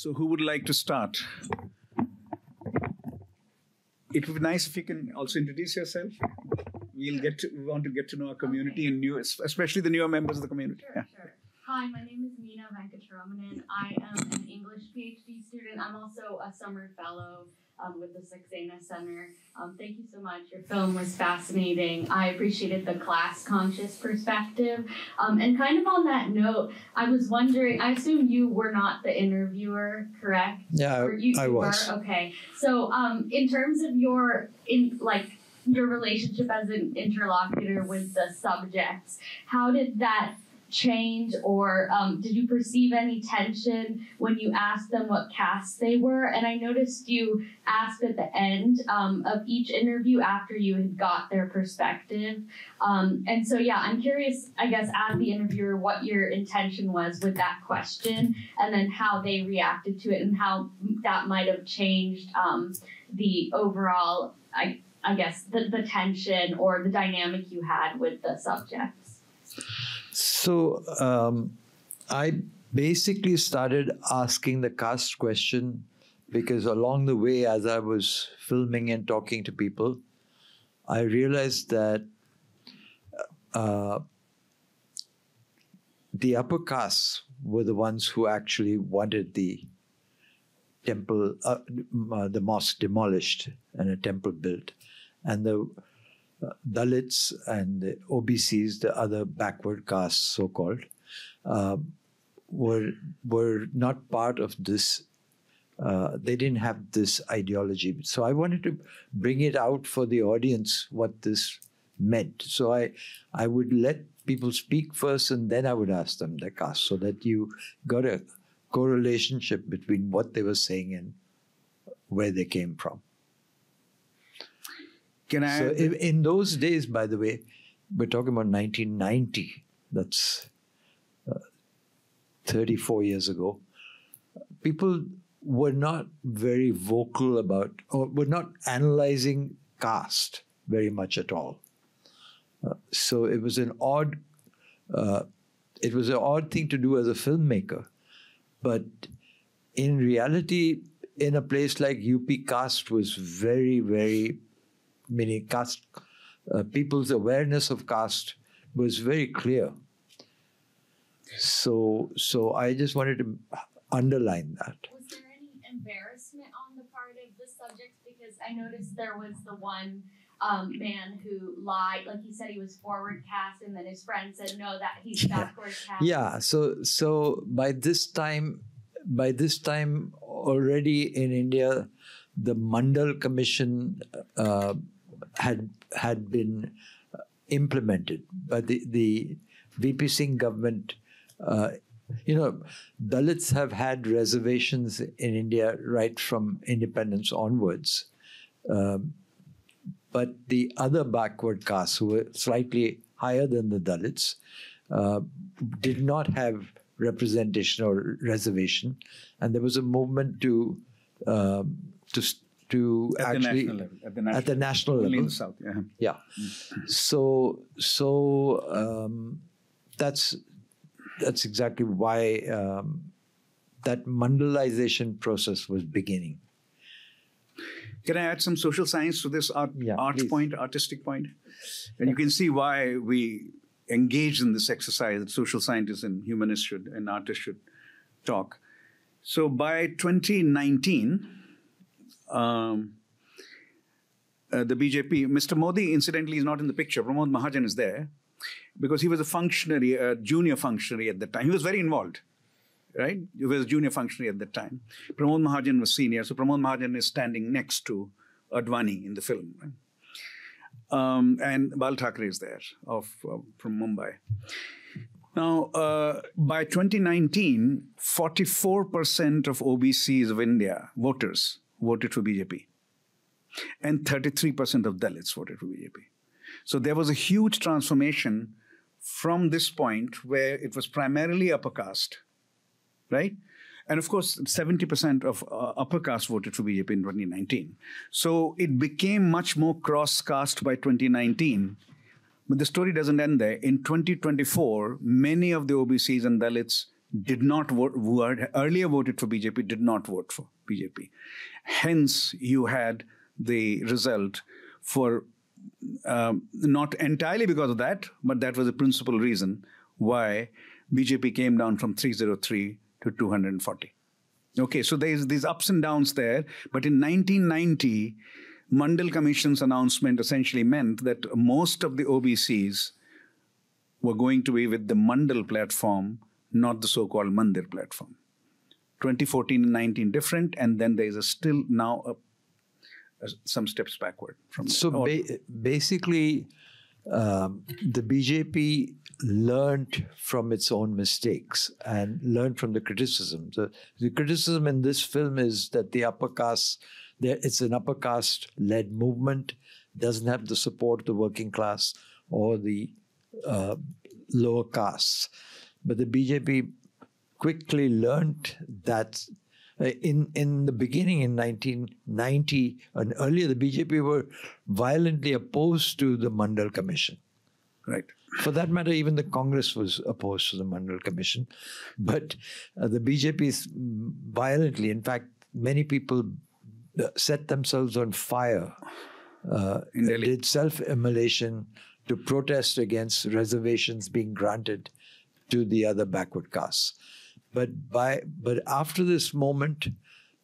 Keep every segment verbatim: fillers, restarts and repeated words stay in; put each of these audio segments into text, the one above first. So who would like to start? It would be nice if you can also introduce yourself. We'll get to, we want to get to know our community and new, especially the newer members of the community. Sure, yeah. sure. Hi, my name is Mina Venkataraman and I am an English PhD student. I'm also a summer fellow um, with the Saxena Center. Um, thank you so much. Your film was fascinating. I appreciated the class-conscious perspective. Um, and kind of on that note, I was wondering, I assume you were not the interviewer, correct? Yeah, or you, I you was. Were? Okay. So um, in terms of your, in like, your relationship as an interlocutor with the subjects, how did that change, or um, did you perceive any tension when you asked them what casts they were? And I noticed you asked at the end um, of each interview after you had got their perspective. Um, and so, yeah, I'm curious, I guess, as the interviewer, what your intention was with that question, and then how they reacted to it, and how that might have changed um, the overall, I, I guess, the, the tension or the dynamic you had with the subjects. So um, I basically started asking the caste question because along the way, as I was filming and talking to people, I realized that uh, the upper castes were the ones who actually wanted the temple, uh, the mosque demolished and a temple built. And the uh, Dalits and the O B Cs, the other backward castes, so-called, uh, were, were not part of this. Uh, they didn't have this ideology. So I wanted to bring it out for the audience what this meant. So I, I would let people speak first and then I would ask them their caste, so that you got a correlation between what they were saying and where they came from. Can I? So in, in those days, by the way, we're talking about nineteen ninety. That's uh, thirty-four years ago. People were not very vocal about, or were not analyzing caste very much at all. Uh, so it was an odd, uh, it was an odd thing to do as a filmmaker. But in reality, in a place like U P, caste was very, very. Meaning caste, uh, people's awareness of caste was very clear. So, so I just wanted to underline that. Was there any embarrassment on the part of the subjects? Because I noticed there was the one um, man who lied, like he said he was forward caste, and then his friend said no, that he's backward caste. Yeah. So, so by this time, by this time already in India, the Mandal Commission uh, had had been implemented, but the, the V P Singh government, uh, you know, Dalits have had reservations in India right from independence onwards. Um, but the other backward castes, who were slightly higher than the Dalits, uh, did not have representation or reservation. And there was a movement to... Um, to to at actually the level, at the national, at the national level, level. In the South, yeah, yeah. Mm. So so um, that's that's exactly why um, that mandalization process was beginning. Can I add some social science to this art, yeah, art point, artistic point? And yeah. You can see why we engage in this exercise that social scientists and humanists should and artists should talk. So by twenty nineteen. Um, uh, the B J P, Mister Modi, incidentally, is not in the picture. Pramod Mahajan is there because he was a functionary, a junior functionary at the time. He was very involved, right? He was a junior functionary at the time. Pramod Mahajan was senior, so Pramod Mahajan is standing next to Advani in the film, right? Um, and Bal Thackeray is there of uh, from Mumbai. Now, uh, by twenty nineteen, forty-four percent of O B Cs of India voters voted for B J P. And thirty-three percent of Dalits voted for B J P. So there was a huge transformation from this point where it was primarily upper caste, right? And of course, seventy percent of uh, upper caste voted for B J P in twenty nineteen. So it became much more cross-caste by twenty nineteen. But the story doesn't end there. In twenty twenty-four, many of the O B Cs and Dalits did not vote, who had earlier voted for B J P, did not vote for B J P. Hence, you had the result for, um, not entirely because of that, but that was the principal reason why B J P came down from three oh three to two hundred forty. Okay, so there's these ups and downs there. But in nineteen ninety, Mandal Commission's announcement essentially meant that most of the O B Cs were going to be with the Mandal platform, not the so-called Mandir platform. twenty fourteen and nineteen different, and then there is a still now a, a, some steps backward from. So ba basically, um, the B J P learned from its own mistakes and learned from the criticism. The, the criticism in this film is that the upper caste, it's an upper caste-led movement, doesn't have the support of the working class or the uh, lower castes. But the B J P quickly learned that uh, in, in the beginning in nineteen ninety and earlier, the B J P were violently opposed to the Mandal Commission. Right. For that matter, even the Congress was opposed to the Mandal Commission. But uh, the B J P violently, in fact, many people set themselves on fire, uh, did self-immolation to protest against reservations being granted to the other backward castes. But by but after this moment,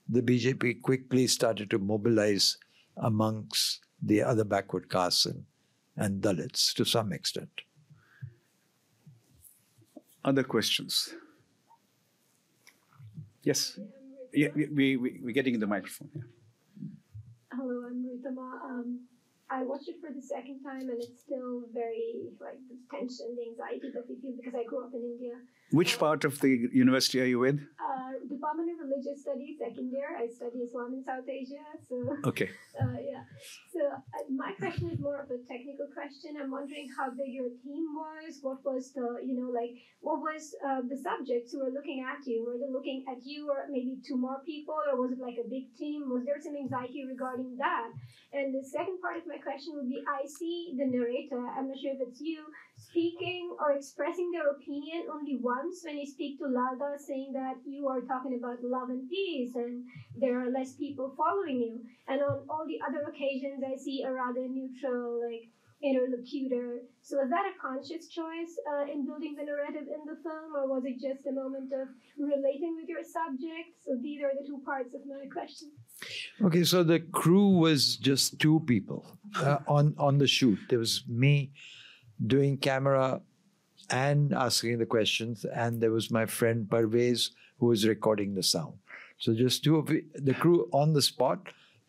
the B J P quickly started to mobilize amongst the other backward castes and, and Dalits to some extent. Other questions? Yes. Yeah, we, we, we, we're getting the microphone. Yeah. Hello, I'm Ritama. Um I watched it for the second time and it's still very, like, the tension, the anxiety that we feel because I grew up in India. Which um, part of the university are you with? Uh, Department of Religious Studies, second year. I study Islam in South Asia. So, okay. Uh, yeah. So uh, my question is more of a technical question. I'm wondering how big your team was. What was the, you know, like, what was uh, the subjects who were looking at you? Were they looking at you or maybe two more people? Or was it like a big team? Was there some anxiety regarding that? And the second part of my question would be, I see the narrator, I'm not sure if it's you, speaking or expressing their opinion only once when you speak to Laldas, saying that you are talking about love and peace and there are less people following you. And on all the other occasions, I see a rather neutral, like, interlocutor. So was that a conscious choice uh, in building the narrative in the film, or was it just a moment of relating with your subject? So these are the two parts of my question. Okay, so the crew was just two people uh, on, on the shoot. There was me doing camera and asking the questions, and there was my friend Parvez who was recording the sound. So just two of the crew on the spot.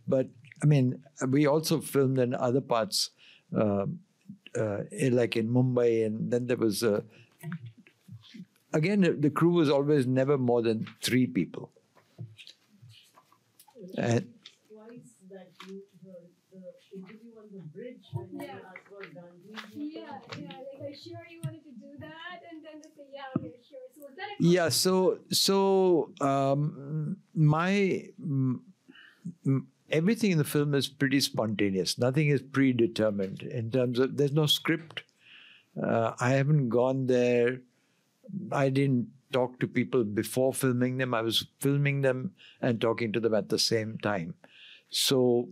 But I mean, we also filmed in other parts, Uh, uh, like in Mumbai, and then there was a, again, the crew was always never more than three people. And twice that you, the, the interview on the bridge when you asked for Gandhi. Yeah, yeah, like, I'm sure you wanted to do that, and then they say, yeah, okay, sure. So was that a yeah, so, so um, my, m everything in the film is pretty spontaneous. Nothing is predetermined in terms of, there's no script. Uh, I haven't gone there. I didn't talk to people before filming them. I was filming them and talking to them at the same time. So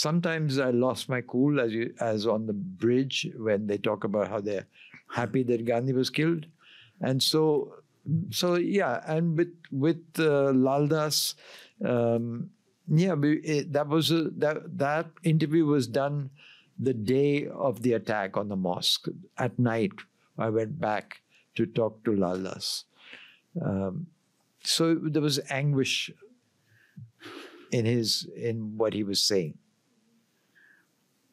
sometimes I lost my cool, as, you, as on the bridge when they talk about how they're happy that Gandhi was killed. And so, so yeah, and with, with uh, Laldas, um, yeah, that was a, that that interview was done the day of the attack on the mosque. At night, I went back to talk to Laldas. Um, so there was anguish in his in what he was saying.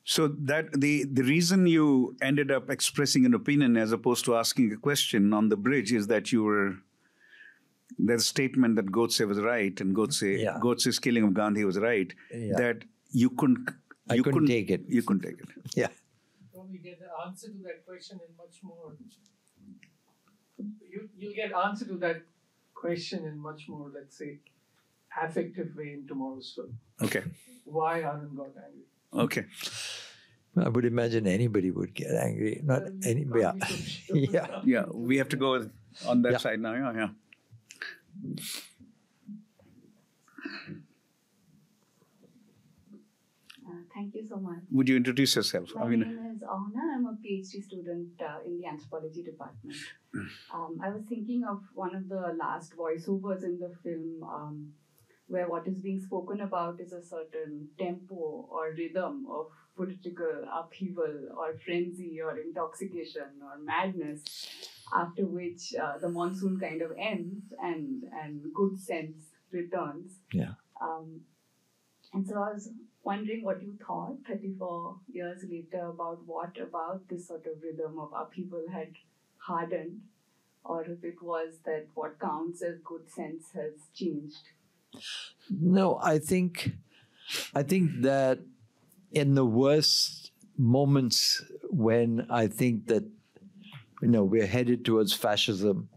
So that the the reason you ended up expressing an opinion as opposed to asking a question on the bridge is that you were. There's a statement that Godse was right and Godse, yeah. Godse's killing of Gandhi was right, yeah. that you couldn't... You I couldn't, couldn't take it. You couldn't take it. Yeah. Well, you get the answer to that question in much more... You, you'll get answer to that question in much more, let's say, affective way in tomorrow's film. Okay. Why Anand got angry? Okay. I would imagine anybody would get angry. Not anybody. Yeah. yeah. Yeah. We have to go on that yeah. side now. Yeah, yeah. Uh, thank you so much. Would you introduce yourself? My I mean, name is Auna. I'm a PhD student uh, in the anthropology department. Um, I was thinking of one of the last voiceovers in the film um, where what is being spoken about is a certain tempo or rhythm of political upheaval or frenzy or intoxication or madness, after which uh, the monsoon kind of ends and, and good sense returns. Yeah. Um, and so I was wondering what you thought thirty-four years later about what about this sort of rhythm of upheaval had hardened, or if it was that what counts as good sense has changed. No, I think, I think that in the worst moments when I think that, you know, we're headed towards fascism,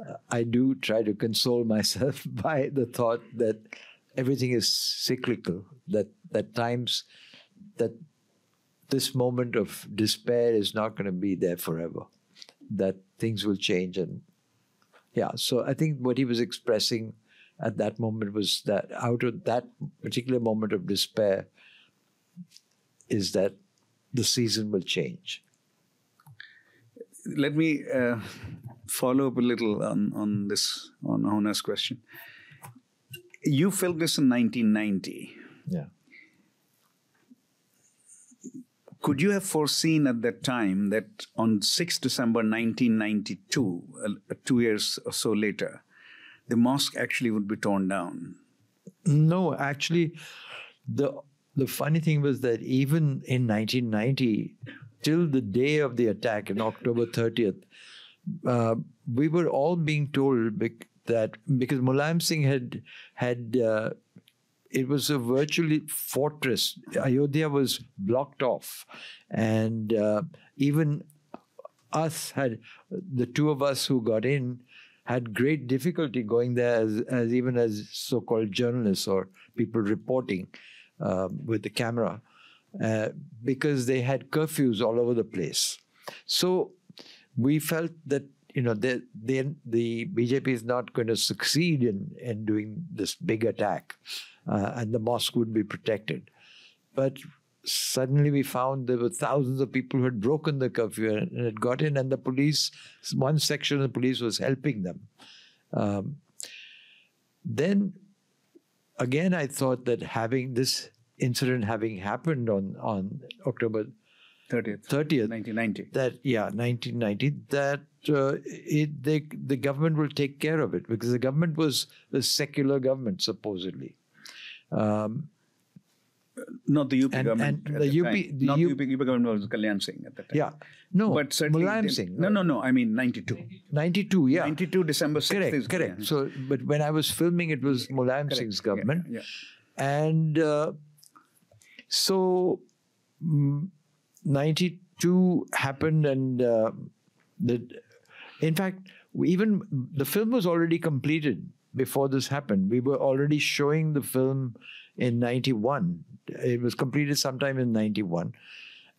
uh, I do try to console myself by the thought that everything is cyclical, that that times, that this moment of despair is not going to be there forever, that things will change. And yeah, so I think what he was expressing at that moment was that out of that particular moment of despair is that the season will change. Let me uh, follow up a little on, on this, on Auna's question. You felt this in nineteen ninety. Yeah. Could you have foreseen at that time that on sixth December nineteen ninety-two, uh, two years or so later, the mosque actually would be torn down? No, actually, the the funny thing was that even in nineteen ninety, till the day of the attack on October thirtieth, uh, we were all being told that because Mulayam Singh had had uh, it was a virtually fortress. Ayodhya was blocked off, and uh, even us had the two of us who got in had great difficulty going there as, as even as so-called journalists or people reporting uh, with the camera uh, because they had curfews all over the place. So we felt that, you know, they, they, the B J P is not going to succeed in, in doing this big attack, uh, and the mosque would be protected. But suddenly we found there were thousands of people who had broken the curfew and had got in, and the police, one section of the police was helping them. Um, then again, I thought that having this incident having happened on, on October thirtieth, nineteen ninety. That, yeah, nineteen ninety, that uh, it, they, the government will take care of it, because the government was the secular government, supposedly. Um, not the U P and, government. And the the U P, the not U P, the U P government was Kalyan Singh at that time. Yeah. No, but Mulayam Singh. No, no, no. I mean, ninety-two. ninety-two, yeah. ninety-two, December sixth. Correct, is correct. Yeah. So, but when I was filming, it was Mulayam correct. Singh's government. Yeah, yeah. And uh, so... Mm, ninety-two happened, and uh, the, in fact, even the film was already completed before this happened. We were already showing the film in ninety-one. It was completed sometime in ninety-one.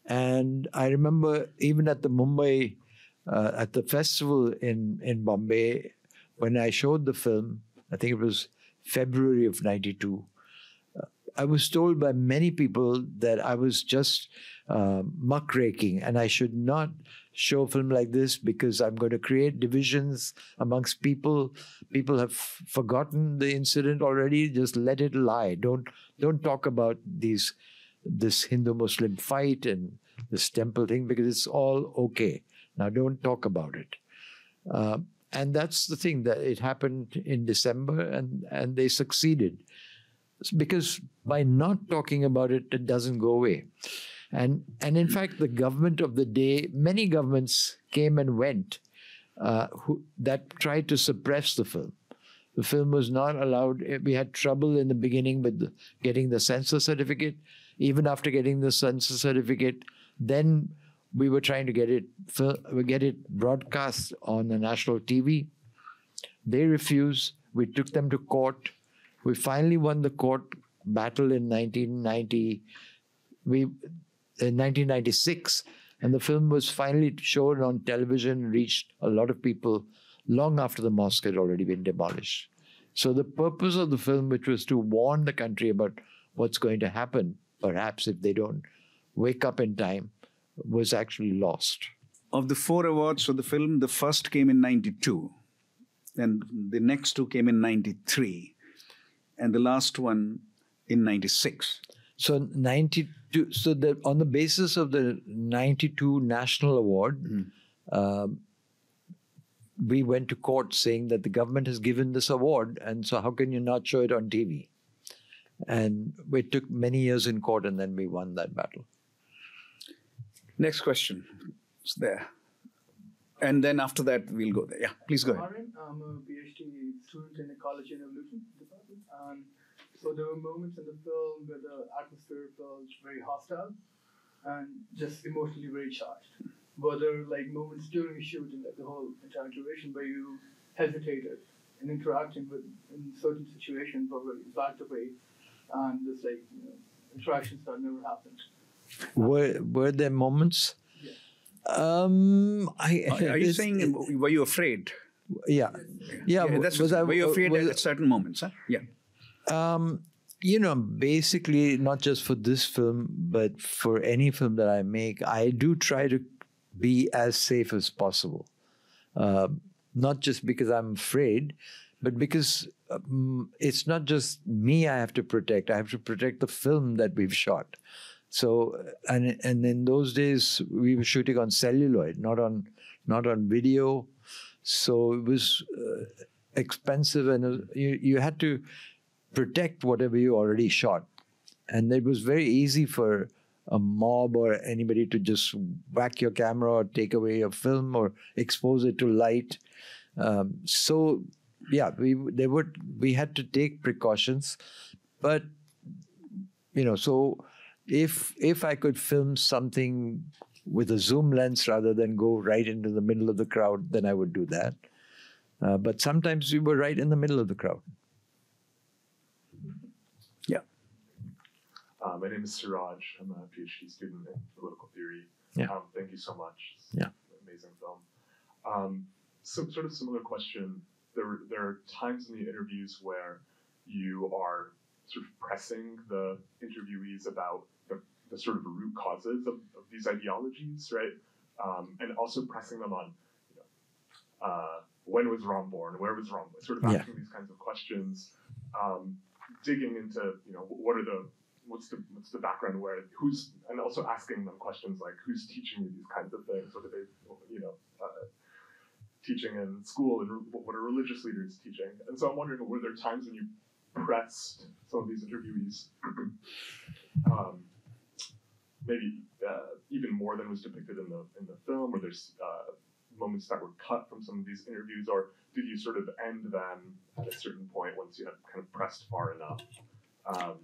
And I remember even at the Mumbai, uh, at the festival in, in Bombay, when I showed the film, I think it was February of ninety-two, I was told by many people that I was just uh, muckraking and I should not show a film like this because I'm going to create divisions amongst people. People have forgotten the incident already. Just let it lie. Don't don't talk about these this Hindu-Muslim fight and this temple thing, because it's all okay. Now don't talk about it. Uh, and that's the thing, that it happened in December, and, and they succeeded. Because by not talking about it, it doesn't go away. And, and in fact, the government of the day, many governments came and went uh, who, that tried to suppress the film. The film was not allowed. We had trouble in the beginning with getting the censor certificate. Even after getting the censor certificate, then we were trying to get it, get it broadcast on the national T V. They refused. We took them to court. We finally won the court battle in nineteen ninety, we, in nineteen ninety-six, and the film was finally shown on television, reached a lot of people long after the mosque had already been demolished. So the purpose of the film, which was to warn the country about what's going to happen, perhaps if they don't wake up in time, was actually lost. Of the four awards for the film, the first came in ninety-two. And the next two came in ninety-three. And the last one in ninety-six. So ninety-two. So the, on the basis of the ninety-two National Award, mm. uh, we went to court saying that the government has given this award, and so how can you not show it on T V? And it took many years in court, and then we won that battle. Next question. It's there. And then after that, we'll go there. Yeah, please go ahead. Warren, I'm a PhD student in Ecology and Evolution Department. And so there were moments in the film where the atmosphere felt very hostile and just emotionally very charged. Were there like moments during the shoot and like the whole entire duration where you hesitated in interacting with in certain situations or where you backed away and this like you know, interactions that never happened? Were were there moments? Yeah. Um, I, are, are you saying were you afraid? Yeah, yeah. yeah that's was I, were you afraid was, at certain moments? Huh? Yeah. Um, you know, basically, not just for this film, but for any film that I make, I do try to be as safe as possible. Uh, not just because I'm afraid, but because um, it's not just me I have to protect. I have to protect the film that we've shot. So, and and in those days, we were shooting on celluloid, not on, not on video. So it was uh, expensive, and it was, you, you had to protect whatever you already shot. And it was very easy for a mob or anybody to just whack your camera or take away your film or expose it to light. Um, so, yeah, we, they would, we had to take precautions. But, you know, so if, if I could film something with a zoom lens rather than go right into the middle of the crowd, then I would do that. Uh, but sometimes we were right in the middle of the crowd. Uh, my name is Siraj. I'm a PhD student in political theory. Yeah. Um, thank you so much. It's yeah. an amazing film. Um, so, sort of similar question. There, were, there are times in the interviews where you are sort of pressing the interviewees about the, the sort of root causes of, of these ideologies, right? Um, and also pressing them on, you know, uh, when was Ram born? Where was Ram? Sort of asking yeah. these kinds of questions, um, digging into, you know, what are the What's the, what's the background where, who's, and also asking them questions like, who's teaching you these kinds of things? What are they, you know, uh, teaching in school, and what are religious leaders teaching? And so I'm wondering, were there times when you pressed some of these interviewees, um, maybe uh, even more than was depicted in the, in the film, or there's uh, moments that were cut from some of these interviews, or did you sort of end them at a certain point once you had kind of pressed far enough? Um,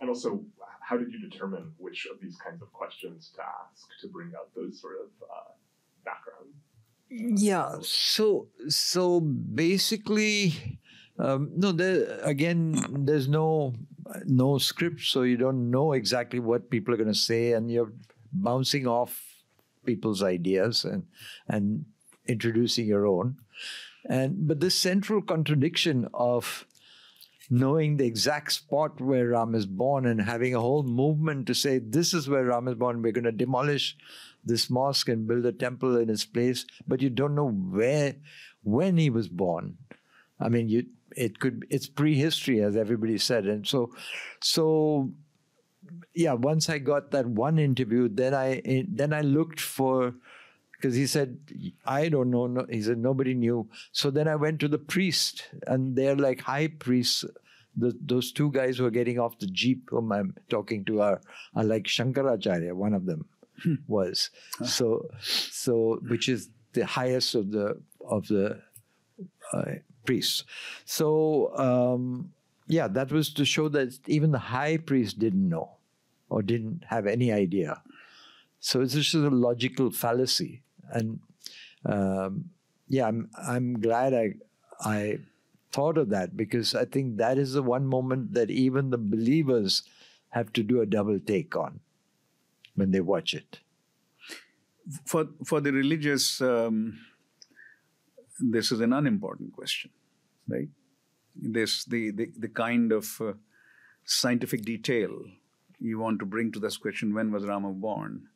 And also, how did you determine which of these kinds of questions to ask to bring out those sort of uh, background? Yeah, so so basically, um, no, there, again, there's no, no script, so you don't know exactly what people are going to say, and you're bouncing off people's ideas and, and introducing your own. And but this central contradiction of knowing the exact spot where Ram is born and having a whole movement to say, this is where Ram is born, we're going to demolish this mosque and build a temple in its place, but you don't know where, when he was born. I mean, you, it could, it's prehistory, as everybody said. And so, so yeah, once I got that one interview, then I, then I looked for, because he said, I don't know. No, he said, nobody knew. So then I went to the priest, and they're like high priests. The, those two guys who are getting off the jeep whom I'm talking to are, are like Shankaracharya, one of them hmm. was. Huh. So, so which is the highest of the, of the uh, priests. So, um, yeah, that was to show that even the high priest didn't know or didn't have any idea. So it's just a logical fallacy. And um, yeah, I'm, I'm glad I, I thought of that, because I think that is the one moment that even the believers have to do a double take on when they watch it. For, for the religious um, this is an unimportant question, right? This, the, the, the kind of uh, scientific detail you want to bring to this question, when was Rama born?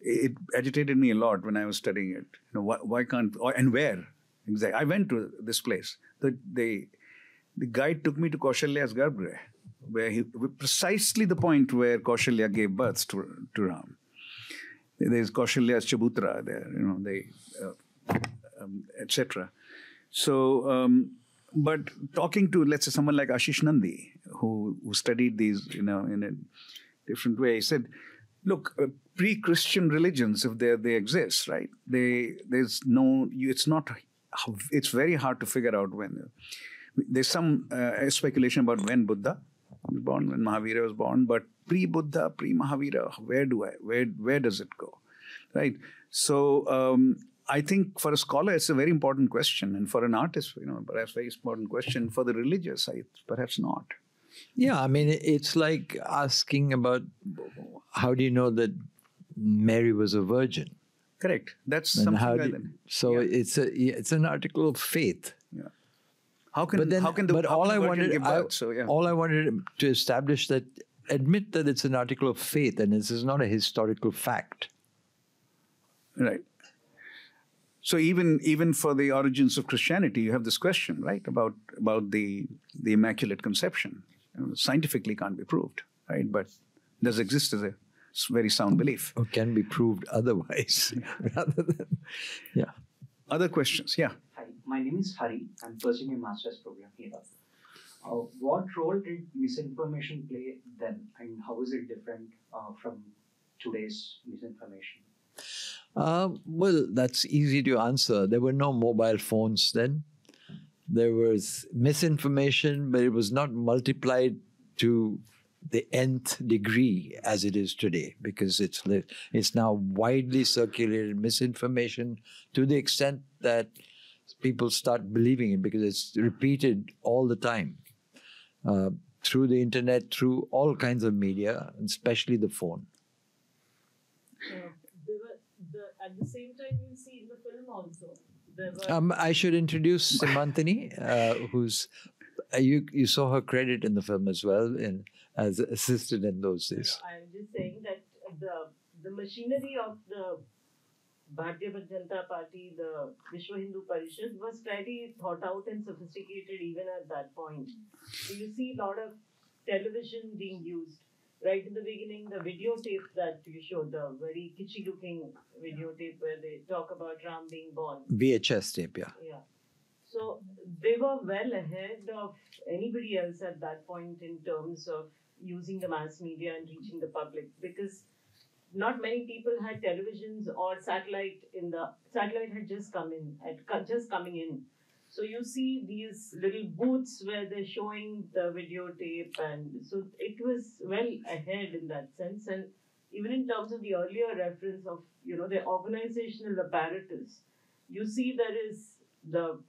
It agitated me a lot when I was studying it. You know, why, why can't, or, and where exactly? I went to this place. The, the, the guide took me to Kaushalya's Garbhgrih, where he, precisely the point where Kaushalya gave birth to, to Ram. There's Kaushalya's Chabutra there, you know, they, uh, um, et cetera. So, um, but talking to, let's say, someone like Ashish Nandi, who, who studied these, you know, in a different way, he said, look, uh, pre-Christian religions, if they they exist, right? They there's no, you, it's not, it's very hard to figure out when. There's some uh, speculation about when Buddha was born, when Mahavira was born, but pre-Buddha, pre-Mahavira, where do I, where where does it go, right? So um, I think for a scholar, it's a very important question, and for an artist, you know, perhaps very important question. For the religious, I, perhaps not. Yeah, I mean, it's like asking about how do you know that Mary was a virgin? Correct. That's and something. Do, so yeah. it's a it's an article of faith. Yeah. How can but then, how can the but how all can I wanted give birth, I, so, yeah. all I wanted to establish that admit that it's an article of faith and this is not a historical fact. Right. So even even for the origins of Christianity, you have this question, right, about about the the Immaculate Conception. Scientifically can't be proved, right? But does exist as a very sound belief. Or can be proved otherwise, rather than, yeah. Other questions, yeah. Hi, my name is Hari. I'm pursuing a master's program here. Uh, what role did misinformation play then, and how is it different uh, from today's misinformation? Uh, well, that's easy to answer. There were no mobile phones then. There was misinformation, but it was not multiplied to the nth degree as it is today, because it's it's now widely circulated misinformation to the extent that people start believing it because it's repeated all the time uh, through the internet, through all kinds of media, especially the phone. Uh, there were the, at the same time, you see in the film also. Um, I should introduce Simantini, uh, who's uh, you. You saw her credit in the film as well, in as assistant in those days. No, I'm just saying that the the machinery of the Bharatiya Janata Party, the Vishwa Hindu Parishad, was pretty thought out and sophisticated even at that point. So you see a lot of television being used right in the beginning. The videotape that you showed, the very kitschy-looking videotape where they talk about Ram being born. V H S tape, yeah. Yeah. So they were well ahead of anybody else at that point in terms of using the mass media and reaching the public, because not many people had televisions or satellite in the satellite had just come in, had just coming in. So you see these little booths where they're showing the videotape, and so it was well ahead in that sense. And even in terms of the earlier reference of, you know, the organizational apparatus, you see there is the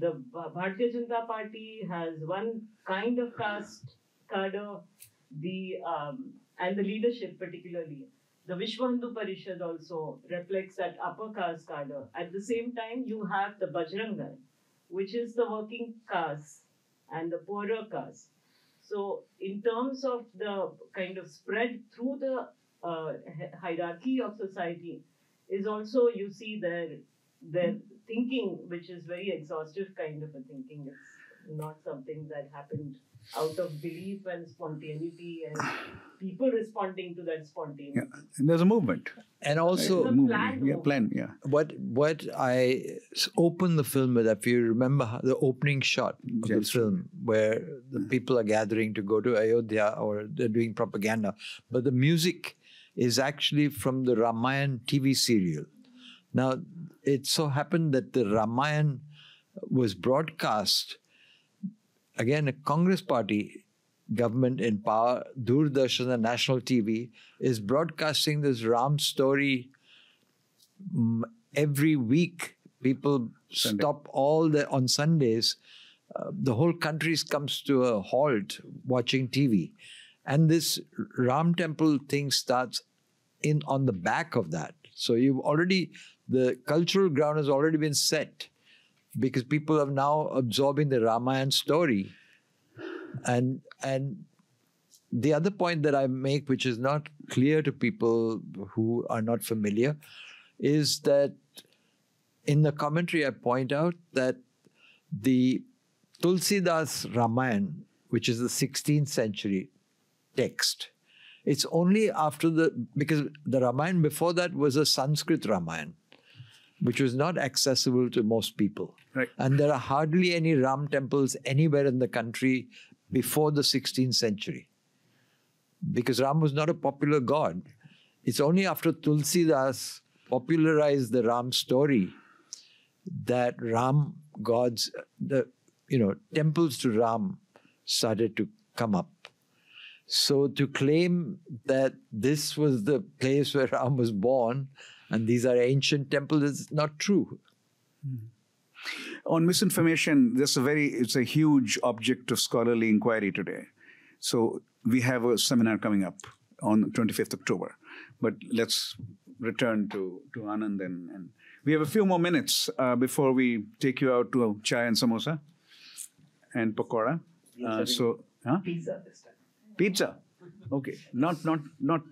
the Bharatiya Janata Party has one kind of caste cadre, the um, and the leadership particularly. The Vishwa Hindu Parishad also reflects that upper caste cadre. At the same time, you have the Bajrang Dal, which is the working caste and the poorer caste. So in terms of the kind of spread through the uh, hierarchy of society is also, you see their, their thinking, which is very exhaustive kind of a thinking. It's not something that happened out of belief and spontaneity and people responding to that spontaneity. Yeah. And there's a movement. And also, right. movement. Yeah, plan, yeah. What, what I opened the film with, if you remember the opening shot of yes. the film, where the people are gathering to go to Ayodhya or they're doing propaganda, but the music is actually from the Ramayana T V serial. Now, it so happened that the Ramayana was broadcast. Again, a Congress party government in power, Doordarshan, the national T V, is broadcasting this Ram story every week. People Sunday. Stop all the, on Sundays, uh, the whole country comes to a halt watching T V. And this Ram temple thing starts in on the back of that. So you've already, the cultural ground has already been set. because people are now absorbing the Ramayana story. And, and the other point that I make, which is not clear to people who are not familiar, is that in the commentary I point out that the Tulsidas Ramayana, which is the sixteenth century text, it's only after the, because the Ramayana before that was a Sanskrit Ramayana, which was not accessible to most people. Right. And there are hardly any Ram temples anywhere in the country before the sixteenth century. Because Ram was not a popular god. It's only after Tulsidas popularized the Ram story that Ram gods, the, you know, temples to Ram started to come up. So to claim that this was the place where Ram was born, and these are ancient temples, is not true. Mm. On misinformation, this is a very, it's a huge object of scholarly inquiry today. So we have a seminar coming up on twenty-fifth October. But let's return to, to Anand. And, and we have a few more minutes uh, before we take you out to chai and samosa and pakora. Uh, so, huh? Pizza this time. Pizza? Okay. Not, not, not,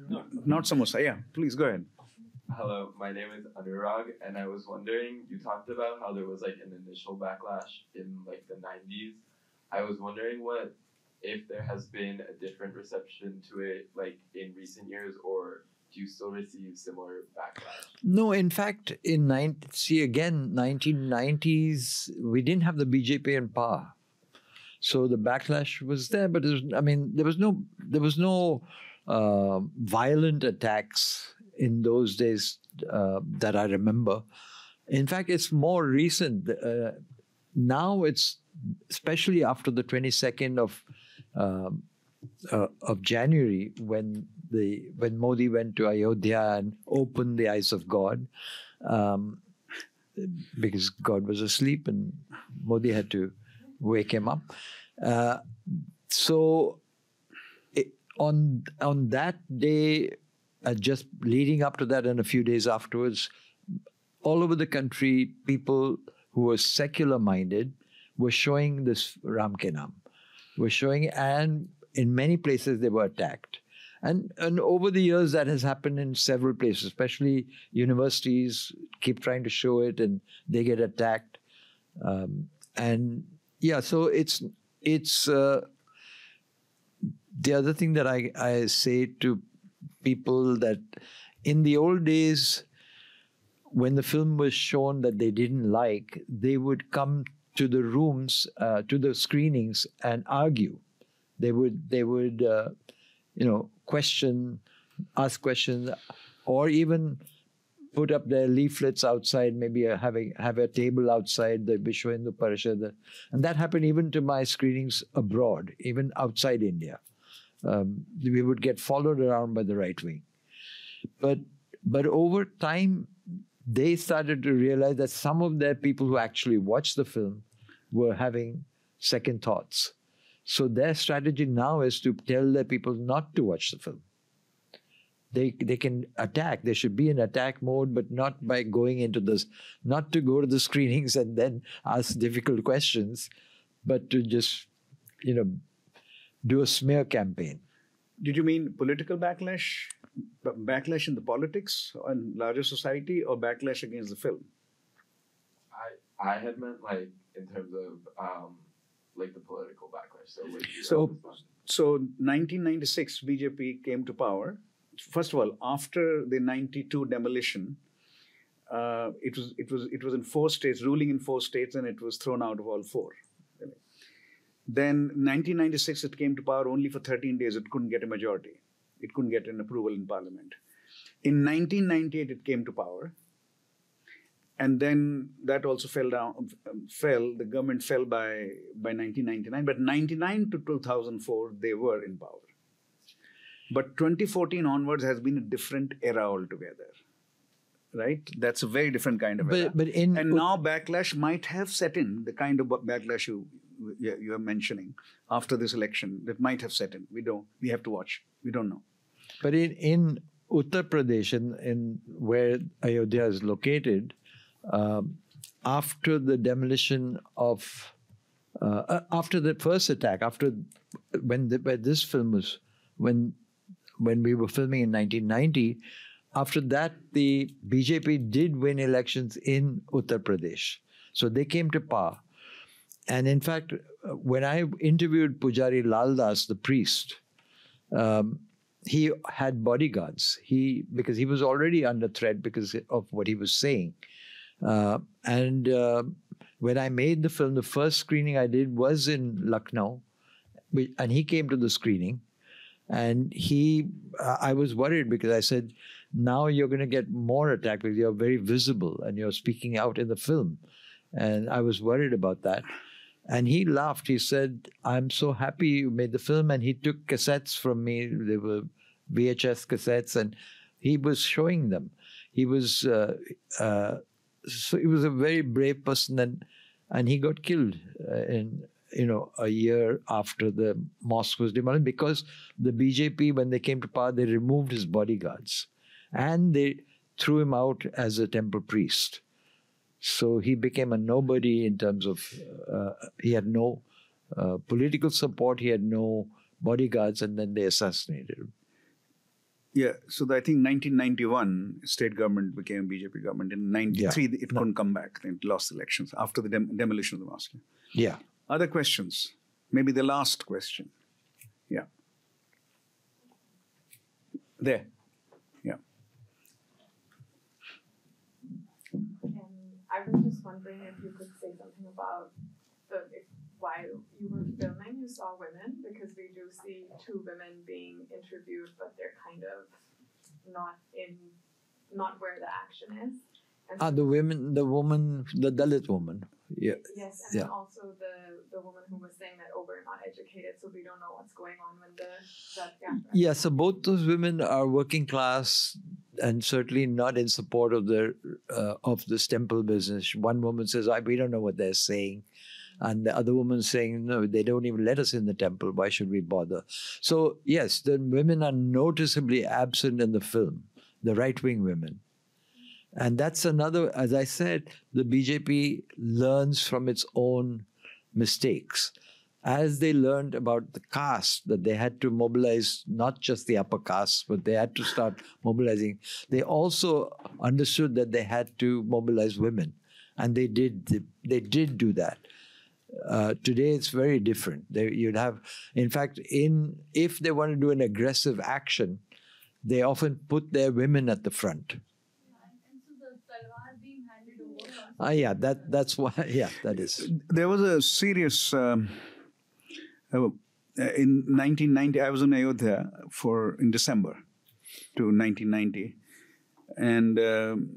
not samosa. Yeah, please go ahead. Hello, my name is Anurag, and I was wondering, you talked about how there was like an initial backlash in like the nineties. I was wondering what, if there has been a different reception to it like in recent years, or do you still receive similar backlash? No, in fact, in see again, nineteen nineties, we didn't have the B J P in power. So the backlash was there, but it was, I mean, there was no, there was no uh, violent attacks in those days uh, that I remember. In fact, it's more recent. Uh, now it's, especially after the twenty-second of, uh, uh, of January, when, the, when Modi went to Ayodhya and opened the eyes of God, um, because God was asleep and Modi had to wake him up. Uh, so it, on, on that day, Uh, just leading up to that and a few days afterwards, all over the country, people who were secular-minded were showing this Ram Ke Naam, were showing, and in many places they were attacked. And, and over the years, that has happened in several places, especially universities keep trying to show it and they get attacked. Um, and yeah, so it's, it's uh, the other thing that I, I say to people that in the old days, when the film was shown that they didn't like, they would come to the rooms, uh, to the screenings and argue. They would, they would uh, you know, question, ask questions, or even put up their leaflets outside, maybe having have a table outside the Vishwa Hindu Parishad. And that happened even to my screenings abroad, even outside India. Um, we would get followed around by the right wing. But, but over time, they started to realize that some of their people who actually watched the film were having second thoughts. So their strategy now is to tell their people not to watch the film. They, they can attack. They should be in attack mode, but not by going into this, not to go to the screenings and then ask difficult questions, but to just, you know, do a smear campaign. Did you mean political backlash? B backlash in the politics and larger society, or backlash against the film? I I had meant like in terms of um, like the political backlash. So, like, so, so nineteen ninety-six, B J P came to power. First of all, after the ninety-two demolition, uh, it was it was it was in four states, ruling in four states, and it was thrown out of all four. Then nineteen ninety-six, it came to power only for thirteen days. It couldn't get a majority. It couldn't get an approval in parliament. In nineteen ninety-eight, it came to power. And then that also fell down, fell. The government fell by, by nineteen ninety-nine. But ninety-nine to two thousand four, they were in power. But twenty fourteen onwards has been a different era altogether. Right? That's a very different kind of era. But, but in, and now backlash might have set in, the kind of backlash you... you are mentioning after this election that might have set in. We don't, we have to watch. We don't know. But in, in Uttar Pradesh, in, in where Ayodhya is located, um, after the demolition of, uh, after the first attack, after when, the, when this film was, when, when we were filming in nineteen ninety, after that, the B J P did win elections in Uttar Pradesh. So they came to power. And in fact, when I interviewed Pujari Laldas, the priest, um, he had bodyguards. He because he was already under threat because of what he was saying. Uh, and uh, when I made the film, the first screening I did was in Lucknow, and he came to the screening. And he, I was worried because I said, now you're going to get more attack because you're very visible and you're speaking out in the film. And I was worried about that. And he laughed. He said, I'm so happy you made the film. And he took cassettes from me. They were V H S cassettes. And he was showing them. He was, uh, uh, so he was a very brave person. And, and he got killed uh, in, you know, a year after the mosque was demolished because the B J P, when they came to power, they removed his bodyguards. And they threw him out as a temple priest. So he became a nobody in terms of, uh, he had no uh, political support, he had no bodyguards, and then they assassinated him. Yeah, so the, I think nineteen ninety-one, state government became B J P government. In ninety-three, yeah. it no. couldn't come back. It lost elections after the dem demolition of the mosque. Yeah. Other questions? Maybe the last question. Yeah. There. I was just wondering if you could say something about the, if while you were filming, you saw women, because we do see two women being interviewed, but they're kind of not in, not where the action is. And ah, so the women, the woman, the Dalit woman. Yeah. Yes, and yeah. also the, the woman who was saying that, oh, we're not educated, so we don't know what's going on when the... That, yeah, yeah, so both those women are working class and certainly not in support of, the, uh, of this temple business. One woman says, I, we don't know what they're saying. And the other woman saying, no, they don't even let us in the temple. Why should we bother? So, yes, the women are noticeably absent in the film, the right-wing women. And that's another, as I said, the B J P learns from its own mistakes. As they learned about the caste, that they had to mobilize not just the upper caste, but they had to start mobilizing. They also understood that they had to mobilize women. And they did, they did do that. Uh, today, it's very different. They, you'd have, in fact, in if they want to do an aggressive action, they often put their women at the front. Ah, yeah, that, that's why, yeah, that is. There was a serious, um, in nineteen ninety, I was in Ayodhya for, in December to nineteen ninety. And um,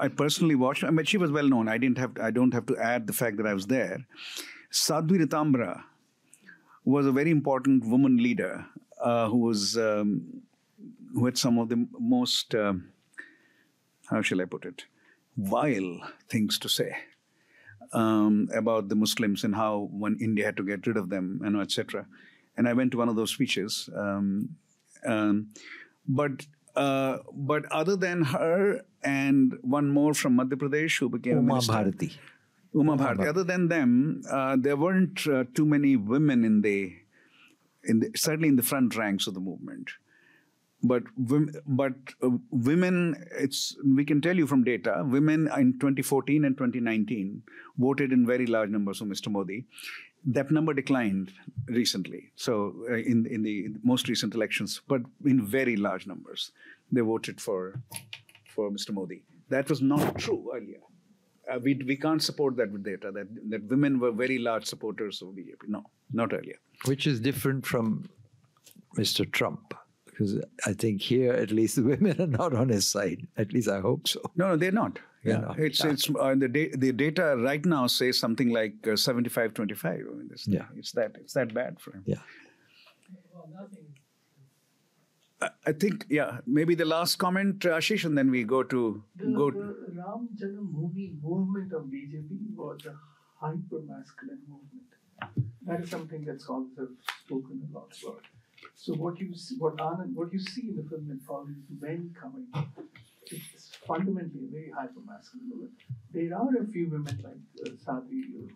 I personally watched, I mean, she was well known. I didn't have, to, I don't have to add the fact that I was there. Sadhvi Ritambra was a very important woman leader uh, who was, um, who had some of the most, um, how shall I put it? Vile things to say um, about the Muslims and how when India had to get rid of them, and et cetera. And I went to one of those speeches. Um, um, but uh, but other than her and one more from Madhya Pradesh who became Uma Bharati. Uma Bharati. Other than them, uh, there weren't uh, too many women in the in the, certainly in the front ranks of the movement. But but women, it's we can tell you from data, women in twenty fourteen and twenty nineteen voted in very large numbers for Mister Modi. That number declined recently. So in in the most recent elections, but in very large numbers, they voted for for Mister Modi. That was not true earlier. Uh, we we can't support that with data. That that women were very large supporters of B J P. No, not earlier. Which is different from Mister Trump. Because I think here, at least, the women are not on his side. At least I hope so. No, no, they're not. They're yeah, not. It's, it's, uh, the, da the data right now says something like uh, seventy-five twenty-five. I mean, it's, yeah. it's, that, it's that bad for him. Yeah. Well, nothing. I, I think, yeah, maybe the last comment, Ashish, and then we go to... The, go the Ram Janamabhoomi movement of B J P was a hyper-masculine movement. That is something that's also spoken a lot about. So what you see, what Anand, what you see in the film, and follows men coming it's fundamentally very hyper-masculine. There are a few women like uh, Sadhvi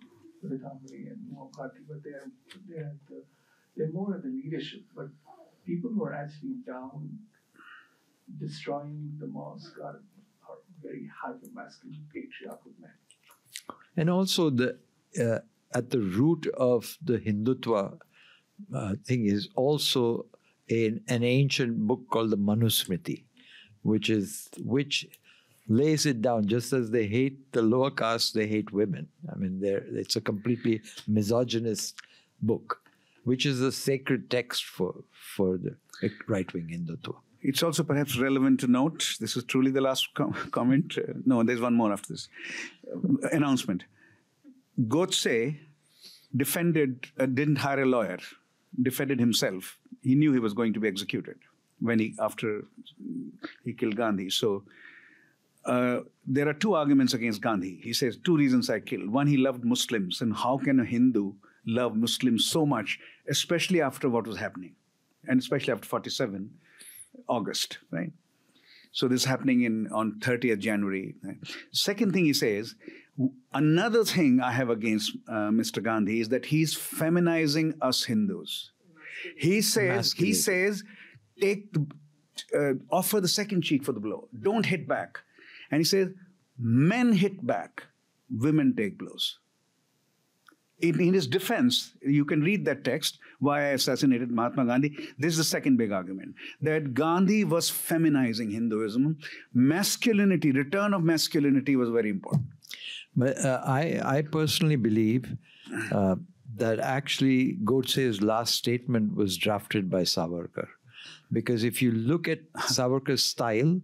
Ritambra and Uma Bharati, but they're they're, the, they're more at the leadership. But people who are actually down destroying the mosque are, are very hyper-masculine, patriarchal men. And also the uh, at the root of the Hindutva uh, thing is also in an ancient book called the Manusmriti, which is which lays it down. Just as they hate the lower caste, they hate women. I mean, it's a completely misogynist book, which is a sacred text for for the right-wing Hindutva. It's also perhaps relevant to note, this is truly the last com comment. Uh, no, there's one more after this. Uh, announcement. Godse defended, uh, didn't hire a lawyer, defended himself. He knew he was going to be executed when he, after he killed Gandhi. So uh, there are two arguments against Gandhi. He says, two reasons I killed. One, he loved Muslims. And how can a Hindu love Muslims so much, especially after what was happening? And especially after forty-seven. August, right? So this is happening in on thirtieth January. Right? Second thing he says, another thing I have against uh, Mister Gandhi is that he's feminizing us Hindus. He says, he says, take the, uh, offer the second cheek for the blow. Don't hit back. And he says, men hit back, women take blows. In, in his defense, you can read that text, why I assassinated Mahatma Gandhi. This is the second big argument, that Gandhi was feminizing Hinduism. Masculinity, return of masculinity was very important. But uh, I, I personally believe uh, that actually Godse's last statement was drafted by Savarkar. Because if you look at Savarkar's style,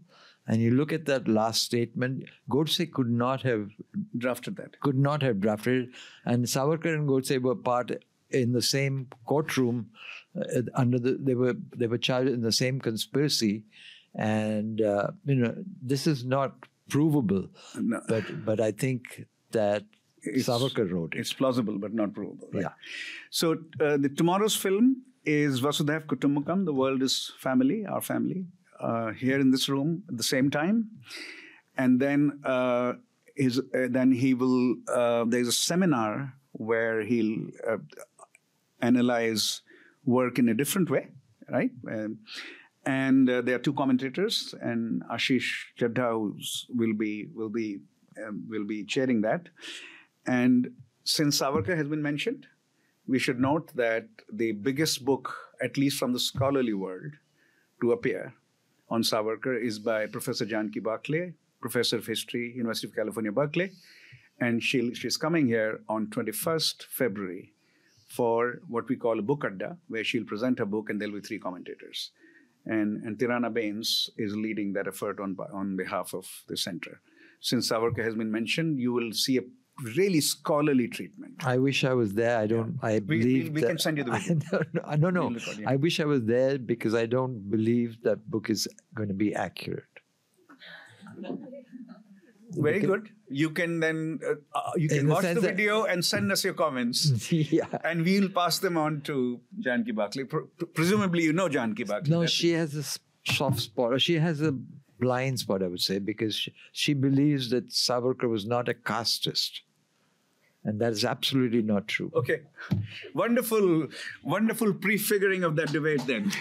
and you look at that last statement, Godse could not have drafted that. Could not have drafted it. And Savarkar and Godse were part in the same courtroom. Uh, under the, they were they were charged in the same conspiracy, and uh, you know, this is not provable. No. But but I think that it's, Savarkar wrote it. It's plausible, but not provable. Right? Yeah. So uh, the tomorrow's film is Vasudhaiv Kutumbakam. The world is family. Our family. Uh, here in this room at the same time, and then uh, his, uh, then he will. Uh, there's a seminar where he'll uh, analyze work in a different way, right? Um, and uh, there are two commentators, and Ashish Chadha will be will be um, will be chairing that. And since Savarkar has been mentioned, we should note that the biggest book, at least from the scholarly world, to appear on Savarkar is by Professor Janaki Bakhle, Professor of History, University of California, Berkeley. And she, she's coming here on twenty-first February for what we call a book adda, where she'll present her book and there'll be three commentators. And, and Tirana Bains is leading that effort on, on behalf of the center. Since Savarkar has been mentioned, you will see a really scholarly treatment. I wish I was there. I don't, yeah. I believe We, we, we that, can send you the video. I don't know. No, no. I wish I was there because I don't believe that book is going to be accurate. Very because, good. You can then, uh, you can watch the, the video and send us your comments. Yeah. And we'll pass them on to Janaki Bakhle. Pre presumably you know Janaki Bakhle. No, she it. has a soft spot. She has a blind spot, I would say, because she, she believes that Savarkar was not a casteist. And that is absolutely not true. Okay. Wonderful, wonderful prefiguring of that debate then.